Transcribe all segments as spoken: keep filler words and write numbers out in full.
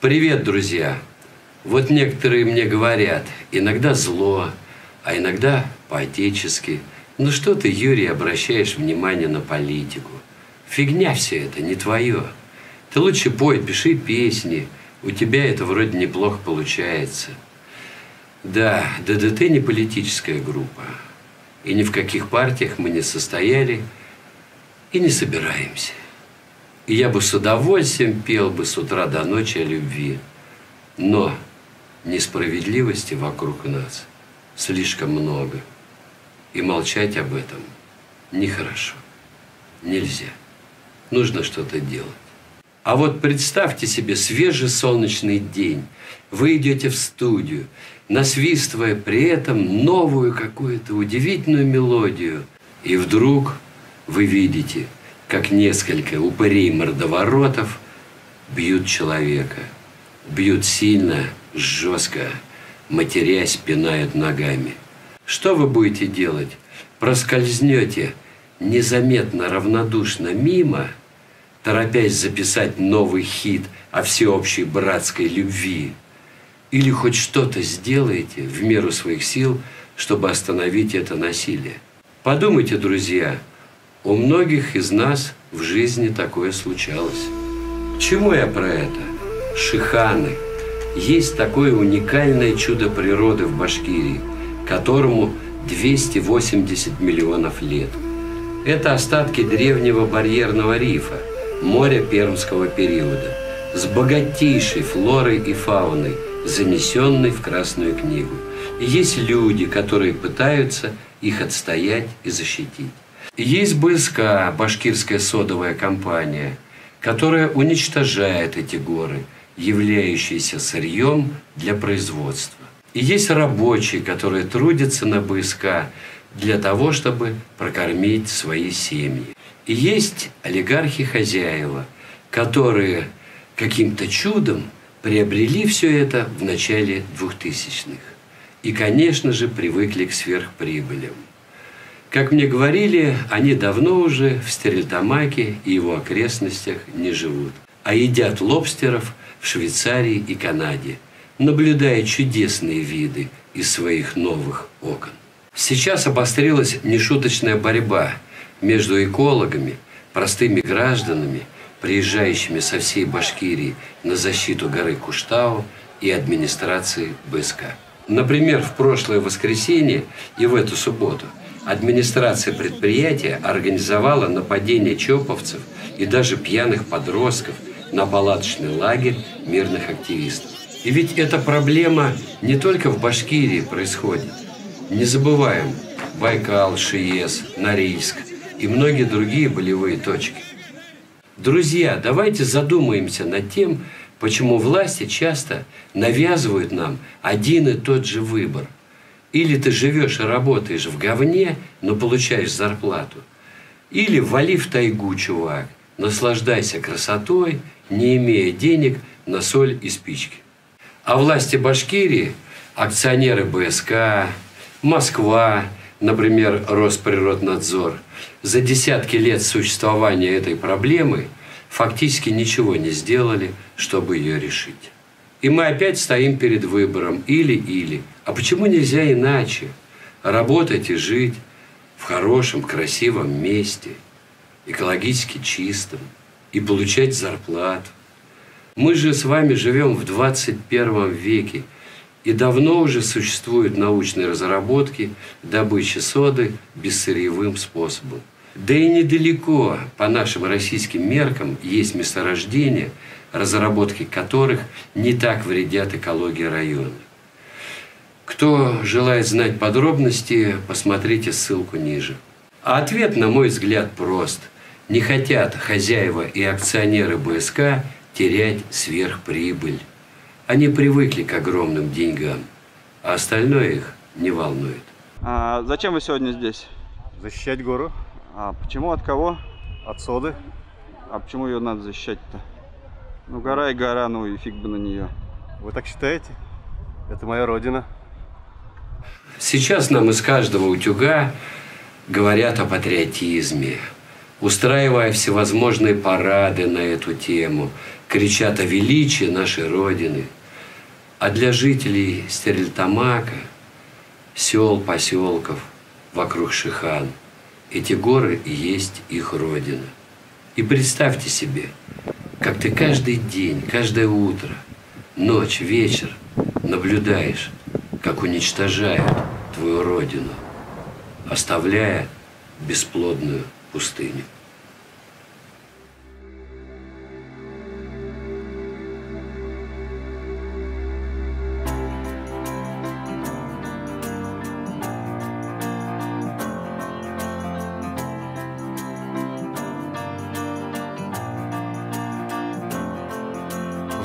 Привет, друзья! Вот некоторые мне говорят, иногда зло, а иногда по-отечески. Ну что ты, Юрий, обращаешь внимание на политику? Фигня все это, не твое. Ты лучше пой, пиши песни. У тебя это вроде неплохо получается. Да, ДДТ не политическая группа. И ни в каких партиях мы не состояли и не собираемся. И я бы с удовольствием пел бы с утра до ночи о любви. Но несправедливости вокруг нас слишком много. И молчать об этом нехорошо. Нельзя. Нужно что-то делать. А вот представьте себе свежий солнечный день. Вы идете в студию, насвистывая при этом новую какую-то удивительную мелодию. И вдруг вы видите, как несколько упырей-мордоворотов бьют человека. Бьют сильно, жестко, матерясь, пинают ногами. Что вы будете делать? Проскользнете незаметно, равнодушно мимо, торопясь записать новый хит о всеобщей братской любви? Или хоть что-то сделаете в меру своих сил, чтобы остановить это насилие? Подумайте, друзья, у многих из нас в жизни такое случалось. К чему я про это? Шиханы. Есть такое уникальное чудо природы в Башкирии, которому двести восемьдесят миллионов лет. Это остатки древнего барьерного рифа, моря Пермского периода, с богатейшей флорой и фауной, занесенной в Красную книгу. И есть люди, которые пытаются их отстоять и защитить. И есть БСК, башкирская содовая компания, которая уничтожает эти горы, являющиеся сырьем для производства. И есть рабочие, которые трудятся на БСК для того, чтобы прокормить свои семьи. И есть олигархи-хозяева, которые каким-то чудом приобрели все это в начале двухтысячных. И, конечно же, привыкли к сверхприбылям. Как мне говорили, они давно уже в Стерлитамаке и его окрестностях не живут, а едят лобстеров в Швейцарии и Канаде, наблюдая чудесные виды из своих новых окон. Сейчас обострилась нешуточная борьба между экологами, простыми гражданами, приезжающими со всей Башкирии на защиту горы Куштау, и администрацией БСК. Например, в прошлое воскресенье и в эту субботу администрация предприятия организовала нападение чоповцев и даже пьяных подростков на палаточный лагерь мирных активистов. И ведь эта проблема не только в Башкирии происходит. Не забываем Байкал, Шиес, Норильск и многие другие болевые точки. Друзья, давайте задумаемся над тем, почему власти часто навязывают нам один и тот же выбор. Или ты живешь и работаешь в говне, но получаешь зарплату. Или вали в тайгу, чувак, наслаждайся красотой, не имея денег на соль и спички. А власти Башкирии, акционеры БСК, Москва, например, Росприроднадзор, за десятки лет существования этой проблемы фактически ничего не сделали, чтобы ее решить. И мы опять стоим перед выбором или-или. А почему нельзя иначе? Работать и жить в хорошем, красивом месте, экологически чистом, и получать зарплату. Мы же с вами живем в двадцать первом веке, и давно уже существуют научные разработки добычи соды бессырьевым способом. Да и недалеко по нашим российским меркам есть месторождения, разработки которых не так вредят экологии района. Кто желает знать подробности, посмотрите ссылку ниже. А ответ, на мой взгляд, прост. Не хотят хозяева и акционеры БСК терять сверхприбыль. Они привыкли к огромным деньгам, а остальное их не волнует. А зачем вы сегодня здесь? Защищать гору. А почему, от кого? От соды. А почему ее надо защищать-то? Ну, гора и гора, ну и фиг бы на нее. Вы так считаете? Это моя родина. Сейчас нам из каждого утюга говорят о патриотизме, устраивая всевозможные парады на эту тему, кричат о величии нашей Родины. А для жителей Стерлитамака, сел, поселков вокруг Шихан, эти горы и есть их Родина. И представьте себе, как ты каждый день, каждое утро, ночь, вечер наблюдаешь, как уничтожают твою Родину, оставляя бесплодную пустыню.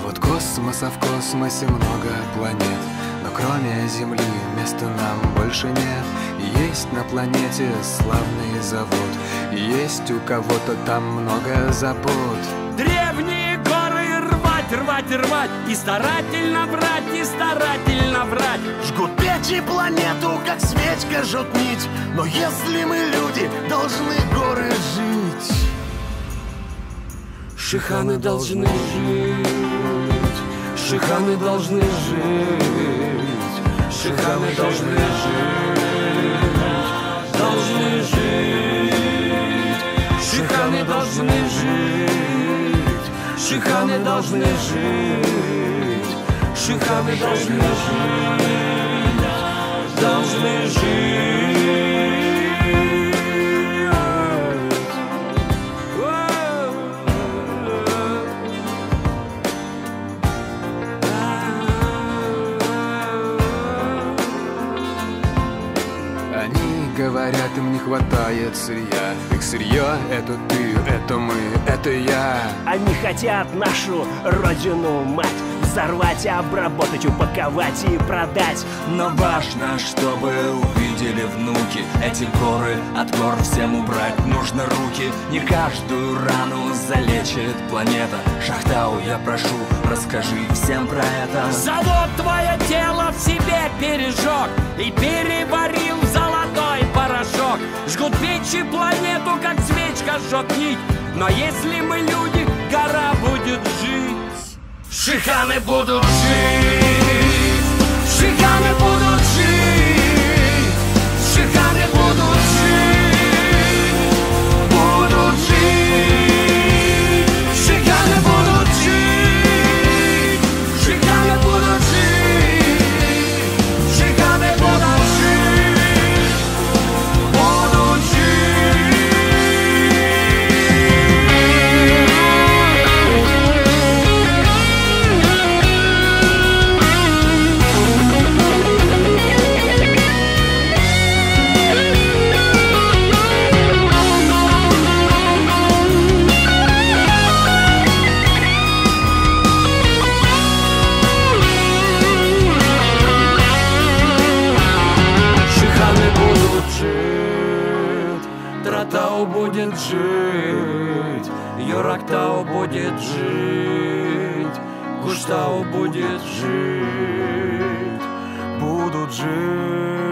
Вот космоса в космосе много планет, но кроме Земли места нам больше нет. Есть на планете славный завод, есть у кого-то там много забот. Древние горы рвать, рвать, рвать, и старательно брать, и старательно брать. Жгут печи планету, как свечка жжет нить, но если мы люди, должны горы жить. Шиханы должны жить, шиханы должны жить, шиханы должны жить, должны жить, шиханы должны жить, шиханы должны жить, шиханы должны жить, должны жить. Говорят, им не хватает сырья. Их сырье — это ты, это мы, это я. Они хотят нашу Родину-мать взорвать, обработать, упаковать и продать. Но важно, чтобы увидели внуки. Эти горы от гор всем убрать нужно руки. Не каждую рану залечит планета. Шахтау, я прошу, расскажи всем про это. Завод твое тело в себе пережег и переварил в золотой порошок. Жгут печи планету, как свечка жжет нить, но если мы люди, гора будет жить. Шиханы будут жить, шиханы будут жить, шиханы будут жить, будут жить, шиханы будут жить, шиханы будут жить, шиханы будут жить. Шиханы будет жить, Юрактау будет жить, Куштау будет жить, будут жить.